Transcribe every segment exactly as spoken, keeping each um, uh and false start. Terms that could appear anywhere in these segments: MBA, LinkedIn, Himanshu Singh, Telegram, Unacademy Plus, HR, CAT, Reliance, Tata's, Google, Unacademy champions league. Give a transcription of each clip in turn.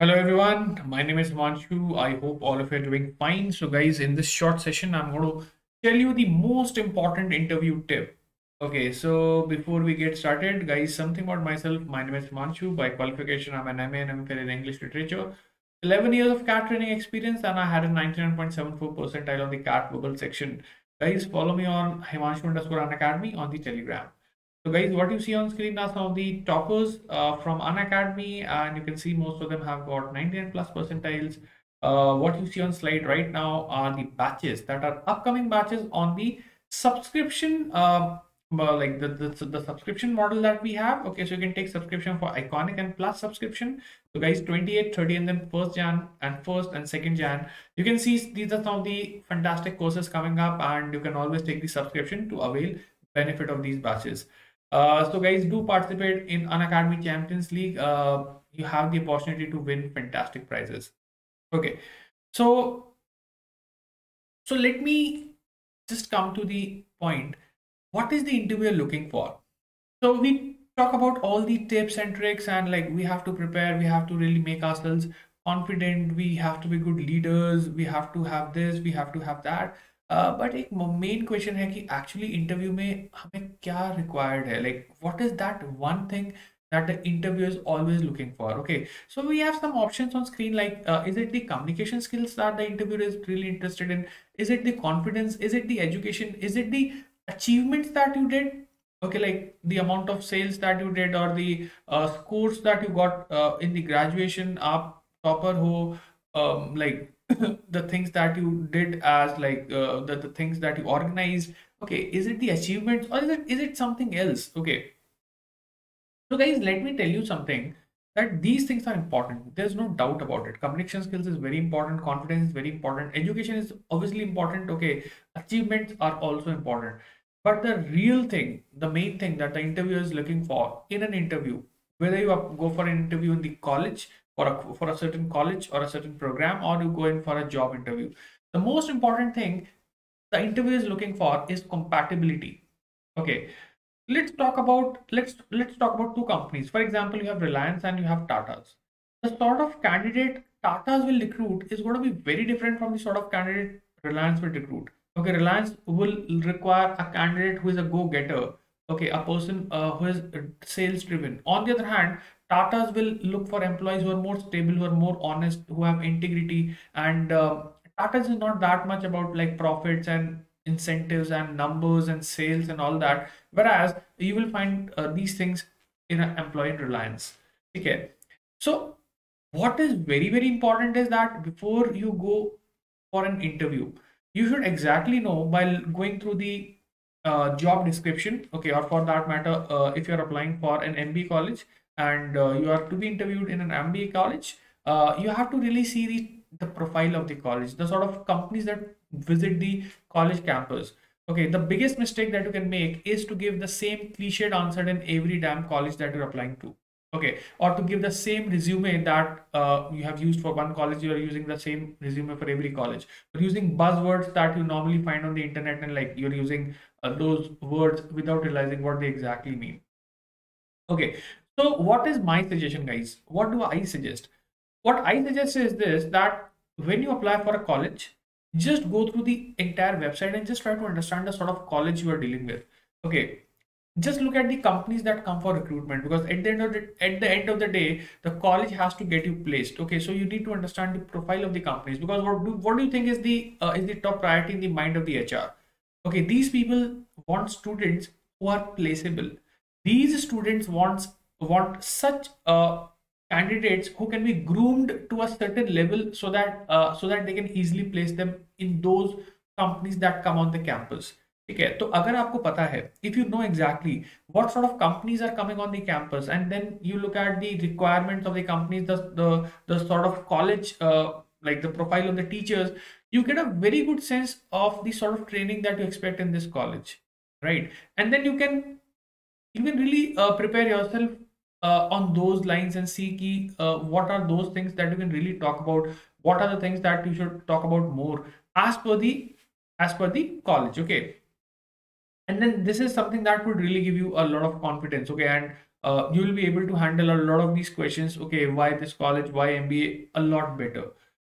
Hello everyone, my name is Himanshu. I hope all of you are doing fine. So guys, in this short session, I'm going to tell you the most important interview tip. Okay, so before we get started, guys, something about myself. My name is Himanshu. By qualification, I'm an M A and M Phil in English Literature. eleven years of C A T training experience, and I had a ninety-nine point seven four percentile on the C A T Global section. Guys, follow me on Himanshu underscore Unacademy on the Telegram. So guys, what you see on screen are some of the toppers uh, from Unacademy, and you can see most of them have got ninety-nine plus percentiles. Uh, what you see on slide right now are the batches that are upcoming batches on the subscription, uh, like the, the, the subscription model that we have. Okay, so you can take subscription for Iconic and Plus subscription. So guys, twenty-eight, thirty, and then first Jan and first and second Jan. You can see these are some of the fantastic courses coming up, and you can always take the subscription to avail benefit of these batches. Uh, so guys, do participate in Unacademy Champions League. Uh, you have the opportunity to win fantastic prizes. Okay, so so let me just come to the point. What is the interviewer looking for? So we talk about all the tips and tricks, and like we have to prepare, we have to really make ourselves confident, we have to be good leaders, we have to have this, we have to have that. But एक main question है कि actually interview में हमें क्या required है, like what is that one thing that the interview is always looking for. Okay, so we have some options on screen, like is it the communication skills that the interviewer is really interested in, is it the confidence, is it the education, is it the achievements that you did. Okay, like the amount of sales that you did or the uh, scores that you got uh, in the graduation, आप topper हो, um, like the things that you did as like uh, the, the things that you organized. Okay, is it the achievements or is it is it something else? Okay, so guys, let me tell you something, that these things are important, there's no doubt about it. Communication skills is very important, confidence is very important, education is obviously important. Okay, achievements are also important, but the real thing, the main thing that the interviewer is looking for in an interview, whether you go for an interview in the college for a, for a certain college or a certain program, or you go in for a job interview, the most important thing the interviewer is looking for is compatibility. Okay, let's talk about let's let's talk about two companies. For example, you have Reliance and you have Tata's. The sort of candidate Tata's will recruit is going to be very different from the sort of candidate Reliance will recruit. Okay, Reliance will require a candidate who is a go-getter. Okay, a person uh, who is sales driven. On the other hand, Tata's will look for employees who are more stable, who are more honest, who have integrity. And uh, Tata's is not that much about like profits and incentives and numbers and sales and all that. Whereas you will find uh, these things in an employee in Reliance. Okay. So what is very, very important is that before you go for an interview, you should exactly know by going through the uh, job description. Okay. Or for that matter, uh, if you're applying for an M B A college, and uh, you are to be interviewed in an M B A college, uh, you have to really see the, the profile of the college, the sort of companies that visit the college campus. Okay, the biggest mistake that you can make is to give the same cliched answer in every damn college that you're applying to. Okay, or to give the same resume that uh, you have used for one college, you are using the same resume for every college. But using buzzwords that you normally find on the internet, and like you're using uh, those words without realizing what they exactly mean. Okay. So what is my suggestion, guys? What do I suggest? What I suggest is this, that when you apply for a college, just go through the entire website and just try to understand the sort of college you are dealing with. Okay, just look at the companies that come for recruitment, because at the end of the, at the end of the day, the college has to get you placed. Okay, so you need to understand the profile of the companies, because what do, what do you think is the uh, is the top priority in the mind of the H R? Okay, these people want students who are placeable. These students wants want such uh, candidates who can be groomed to a certain level, so that uh, so that they can easily place them in those companies that come on the campus. Okay, so agar aapko pata hai, if you know exactly what sort of companies are coming on the campus, and then you look at the requirements of the companies, the the, the sort of college, uh, like the profile of the teachers, you get a very good sense of the sort of training that you expect in this college, right? And then you can you can really uh, prepare yourself Uh, on those lines, and see ki, uh, what are those things that you can really talk about, what are the things that you should talk about more as per the as per the college. Okay, and then this is something that would really give you a lot of confidence. Okay, and uh, you will be able to handle a lot of these questions. Okay, why this college, why M B A, a lot better.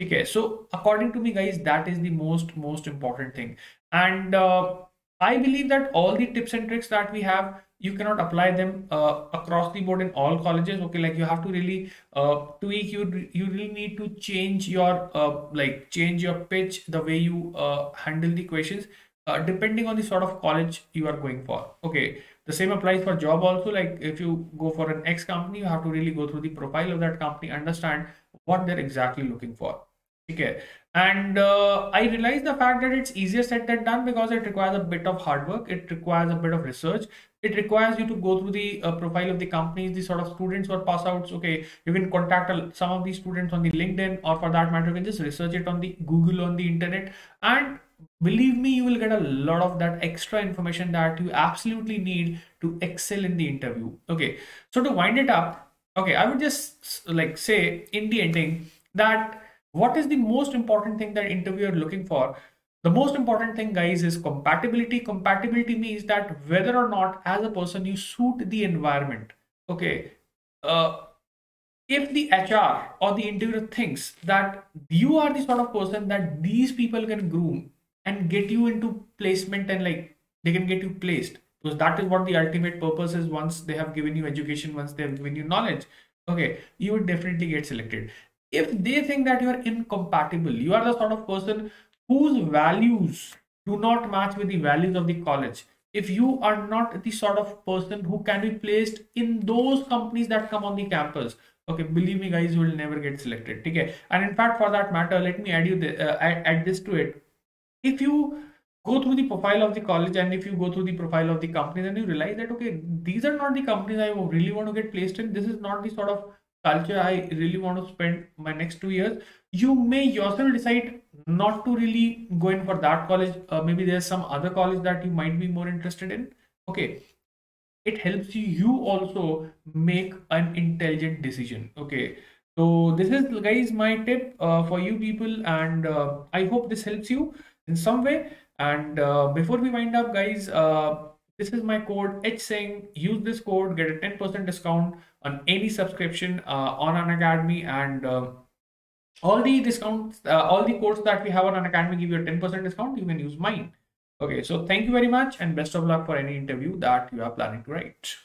Okay, so according to me, guys, that is the most most important thing. And uh, I believe that all the tips and tricks that we have, you cannot apply them uh, across the board in all colleges. Okay, like you have to really uh, tweak. You you really need to change your uh, like change your pitch, the way you uh, handle the questions, uh, depending on the sort of college you are going for. Okay, the same applies for job also. Like if you go for an X company, you have to really go through the profile of that company, understand what they're exactly looking for. Okay, and uh, I realize the fact that it's easier said than done, because it requires a bit of hard work, it requires a bit of research, it requires you to go through the uh, profile of the companies, the sort of students or pass outs. Okay, you can contact a, some of these students on the LinkedIn, or for that matter you can just research it on the Google, on the internet, and believe me, you will get a lot of that extra information that you absolutely need to excel in the interview. Okay, so to wind it up, okay, I would just like say in the ending that what is the most important thing that interviewer looking for? The most important thing, guys, is compatibility. Compatibility means that whether or not as a person you suit the environment. Okay, uh, if the H R or the interviewer thinks that you are the sort of person that these people can groom and get you into placement, and like they can get you placed, because that is what the ultimate purpose is. Once they have given you education, once they have given you knowledge, okay, you would definitely get selected. If they think that you are incompatible, you are the sort of person whose values do not match with the values of the college, if you are not the sort of person who can be placed in those companies that come on the campus, okay, believe me, guys, you will never get selected. Okay, and in fact, for that matter, let me add you the, uh, add, add this to it. If you go through the profile of the college, and if you go through the profile of the company, then you realize that, okay, these are not the companies I really want to get placed in. This is not the sort of culture I really want to spend my next two years, you may yourself decide not to really go in for that college. Uh, maybe there's some other college that you might be more interested in. Okay, it helps you you also make an intelligent decision. Okay, so this is, guys, my tip uh, for you people, and uh, I hope this helps you in some way. And uh, before we wind up, guys, uh, this is my code H Singh. Use this code, get a ten percent discount on any subscription uh, on Unacademy, and uh, all the discounts, uh, all the codes that we have on Unacademy give you a ten percent discount. You can use mine. Okay, so thank you very much, and best of luck for any interview that you are planning to write.